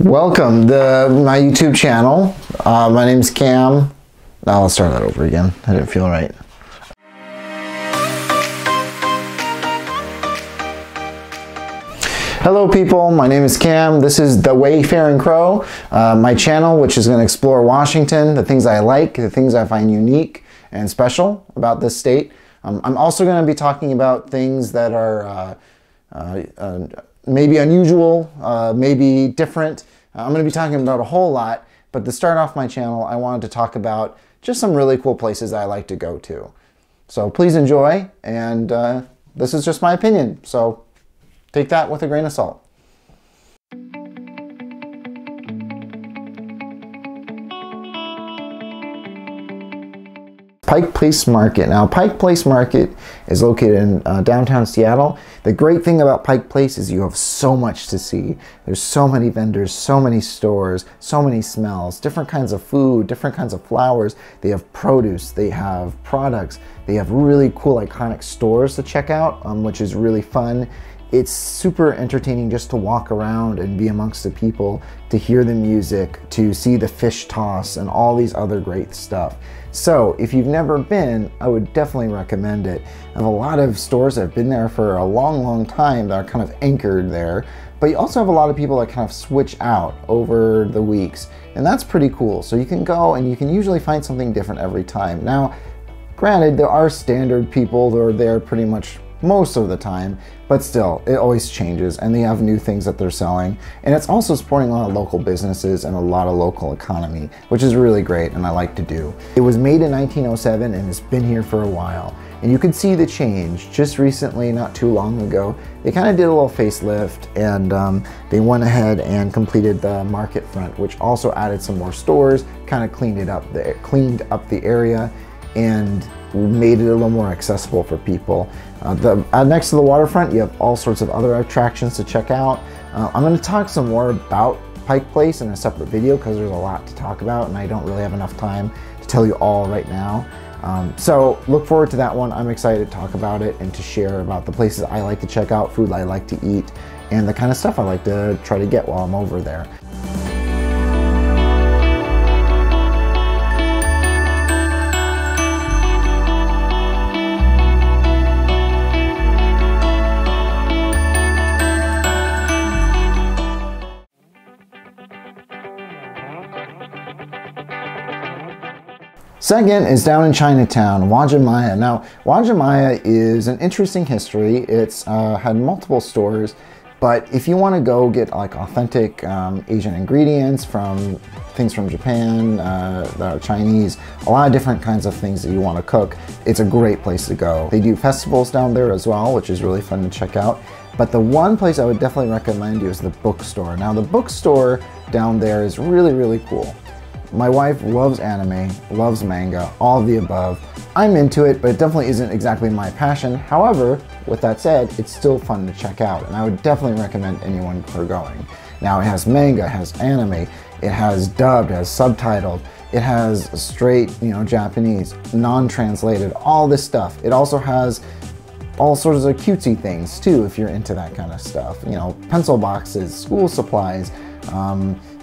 Welcome to my YouTube channel. My name's Cam. Now let's start that over again. I didn't feel right. Hello people, my name is Cam. This is The Wayfaring Crow, my channel which is going to explore Washington, the things I like, the things I find unique and special about this state. I'm also going to be talking about things that are maybe unusual, maybe different. I'm going to be talking about a whole lot, but to start off my channel, I wanted to talk about just some really cool places I like to go to. So please enjoy, and this is just my opinion, so take that with a grain of salt. Pike Place Market. Now, Pike Place Market is located in downtown Seattle. The great thing about Pike Place is you have so much to see. There's so many vendors, so many stores, so many smells, different kinds of food, different kinds of flowers. They have produce, they have products, they have really cool iconic stores to check out, which is really fun. It's super entertaining just to walk around and be amongst the people, to hear the music, to see the fish toss and all these other great stuff. So if you've never been, I would definitely recommend it. I have a lot of stores that have been there for a long time that are kind of anchored there, but you also have a lot of people that kind of switch out over the weeks, and that's pretty cool. So you can go and you can usually find something different every time. Now, granted, there are standard people that are there pretty much most of the time, but still, it always changes and they have new things that they're selling. And it's also supporting a lot of local businesses and a lot of local economy, which is really great and I like to do. It was made in 1907 and it's been here for a while. And you can see the change. Just recently, not too long ago, they kind of did a little facelift and they went ahead and completed the market front, which also added some more stores, kind of cleaned up the area and made it a little more accessible for people. Next to the waterfront, you have all sorts of other attractions to check out. I'm going to talk some more about Pike Place in a separate video because there's a lot to talk about and I don't really have enough time to tell you all right now. So look forward to that one. I'm excited to talk about it and to share about the places I like to check out, food I like to eat, and the kind of stuff I like to try to get while I'm over there. Second is down in Chinatown, Uwajimaya. Now, Uwajimaya is an interesting history. It's had multiple stores, but if you want to go get like authentic Asian ingredients from things from Japan, that are Chinese, a lot of different kinds of things that you want to cook, it's a great place to go. They do festivals down there as well, which is really fun to check out. But the one place I would definitely recommend you is the bookstore. Now, the bookstore down there is really cool. My wife loves anime, loves manga, all of the above. I'm into it, but it definitely isn't exactly my passion. However, with that said, it's still fun to check out, and I would definitely recommend anyone for going. Now, it has manga, it has anime, it has dubbed, it has subtitled, it has straight, you know, Japanese, non-translated, all this stuff. It also has all sorts of cutesy things, too, if you're into that kind of stuff. You know, pencil boxes, school supplies,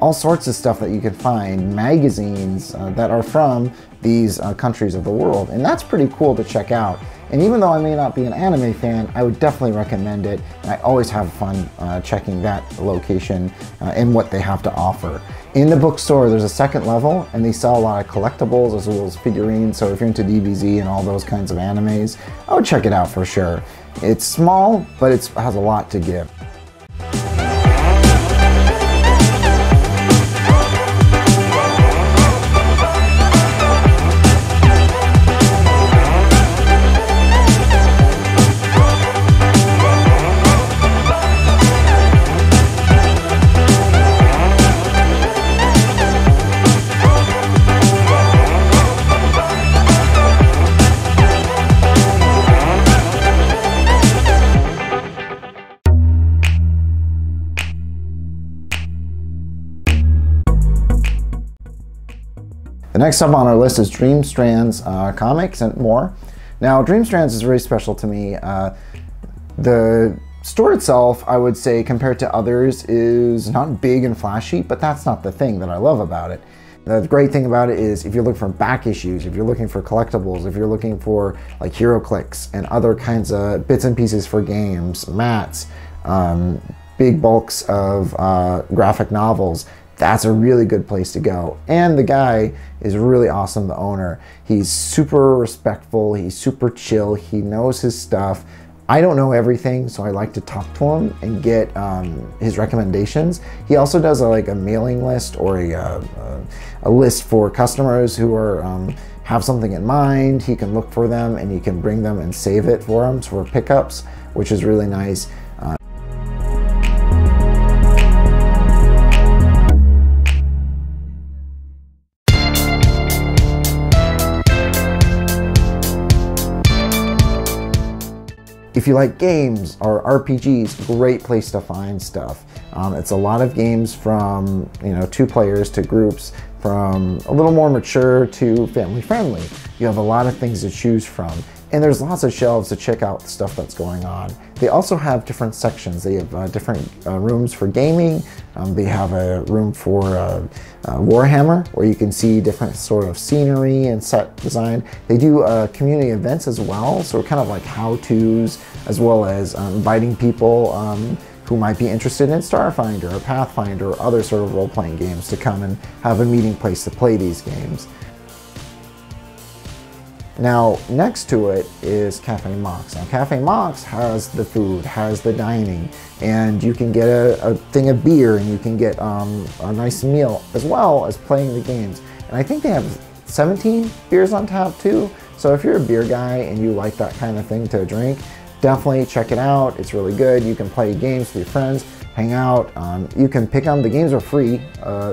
all sorts of stuff that you can find, magazines that are from these countries of the world, and that's pretty cool to check out. And even though I may not be an anime fan, I would definitely recommend it. I always have fun checking that location and what they have to offer. In the bookstore, there's a second level, and they sell a lot of collectibles as well as figurines, so if you're into DBZ and all those kinds of animes, I would check it out for sure. It's small, but it has a lot to give. The next up on our list is Dreamstrands Comics and More. Now, Dreamstrands is really special to me. The store itself, I would say, compared to others, is not big and flashy, but that's not the thing that I love about it. The great thing about it is if you're looking for back issues, if you're looking for collectibles, if you're looking for like Heroclix and other kinds of bits and pieces for games, mats, big bulks of graphic novels, that's a really good place to go. And the guy is really awesome, the owner. He's super respectful, he's super chill, he knows his stuff. I don't know everything, so I like to talk to him and get his recommendations. He also does a mailing list or a list for customers who are have something in mind. He can look for them and he can bring them and save it for them for pickups, which is really nice. If you like games or RPGs, great place to find stuff. It's a lot of games from, you know, 2 players to groups, from a little more mature to family friendly. You have a lot of things to choose from. And there's lots of shelves to check out the stuff that's going on. They also have different sections. They have different rooms for gaming. They have a room for Warhammer, where you can see different sort of scenery and set design. They do community events as well, so kind of like how-tos, as well as inviting people who might be interested in Starfinder or Pathfinder or other sort of role-playing games to come and have a meeting place to play these games. Now, next to it is Cafe Mox. Now, Cafe Mox has the food, has the dining, and you can get a thing of beer and you can get a nice meal as well as playing the games. And I think they have 17 beers on tap too. So if you're a beer guy and you like that kind of thing to drink, definitely check it out. It's really good. You can play games with your friends, hang out. You can pick them. The games are free,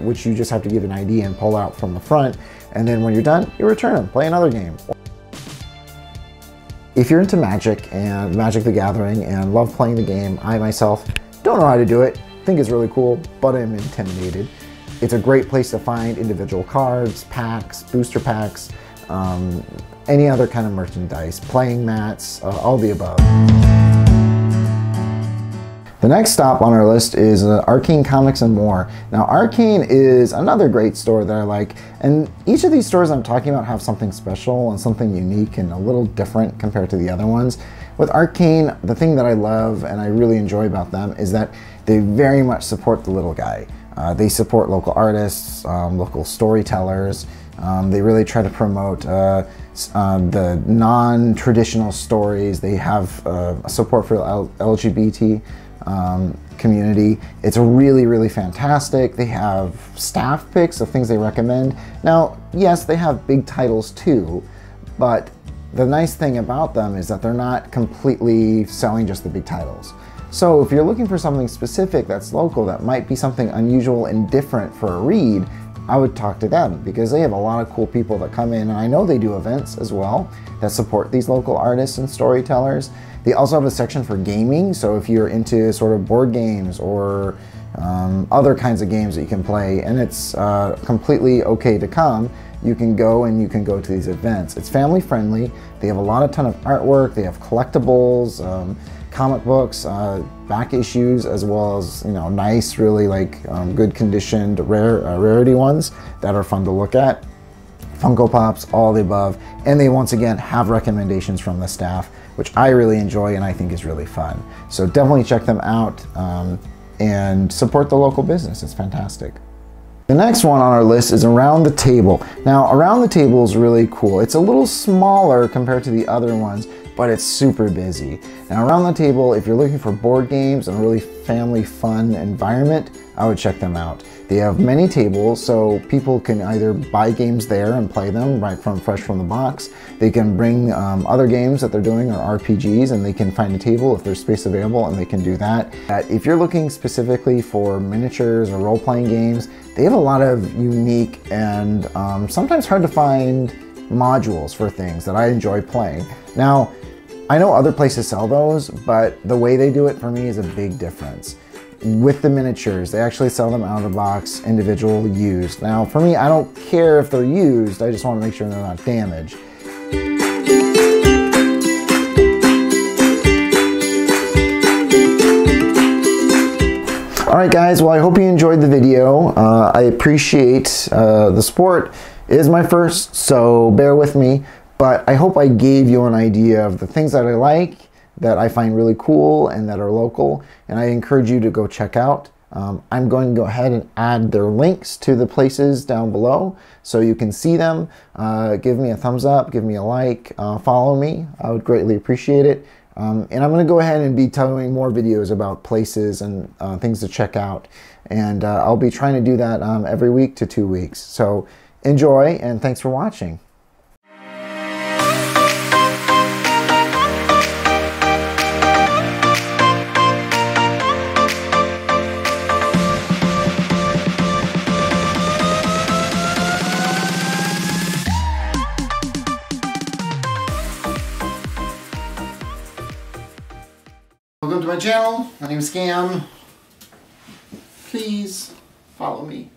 which you just have to give an ID and pull out from the front. And then when you're done, you return them, play another game. If you're into Magic and Magic the Gathering and love playing the game, I myself don't know how to do it, think it's really cool, but I'm intimidated. It's a great place to find individual cards, packs, booster packs, any other kind of merchandise, playing mats, all the above. The next stop on our list is Arcane Comics and More. Now, Arcane is another great store that I like, and each of these stores I'm talking about have something special and something unique and a little different compared to the other ones. With Arcane, the thing that I love and I really enjoy about them is that they very much support the little guy. They support local artists, local storytellers. They really try to promote the non-traditional stories. They have support for LGBT community. It's really, really fantastic. They have staff picks of things they recommend. Now, yes, they have big titles too, but the nice thing about them is that they're not completely selling just the big titles. So if you're looking for something specific that's local, that might be something unusual and different for a read, I would talk to them because they have a lot of cool people that come in, and I know they do events as well that support these local artists and storytellers. They also have a section for gaming, so if you're into sort of board games or other kinds of games that you can play, and it's completely okay to come, you can go and you can go to these events. It's family friendly. They have a ton of artwork. They have collectibles, comic books, back issues, as well as, you know, nice, really good conditioned rarity ones that are fun to look at. Funko Pops, all the above. And they once again have recommendations from the staff, which I really enjoy and I think is really fun. So definitely check them out and support the local business. It's fantastic. The next one on our list is Around the Table. Now, Around the Table is really cool. It's a little smaller compared to the other ones, but it's super busy. Now, Around the Table, if you're looking for board games and a really family fun environment, I would check them out. They have many tables, so people can either buy games there and play them right from fresh from the box. They can bring other games that they're doing or RPGs, and they can find a table if there's space available, and they can do that. If you're looking specifically for miniatures or role-playing games, they have a lot of unique and sometimes hard to find modules for things that I enjoy playing. Now, I know other places sell those, but the way they do it for me is a big difference. With the miniatures, they actually sell them out of the box, individual, used. Now, for me, I don't care if they're used, I just want to make sure they're not damaged. All right, guys, well, I hope you enjoyed the video. I appreciate the support. It is my first, so bear with me, but I hope I gave you an idea of the things that I like, that I find really cool, and that are local, and I encourage you to go check out. I'm going to go ahead and add their links to the places down below so you can see them. Give me a thumbs up, give me a like, follow me. I would greatly appreciate it. And I'm going to go ahead and be telling more videos about places and things to check out. And I'll be trying to do that every week to 2 weeks. So enjoy, and thanks for watching. Welcome to my channel. My name is Scam. Please follow me.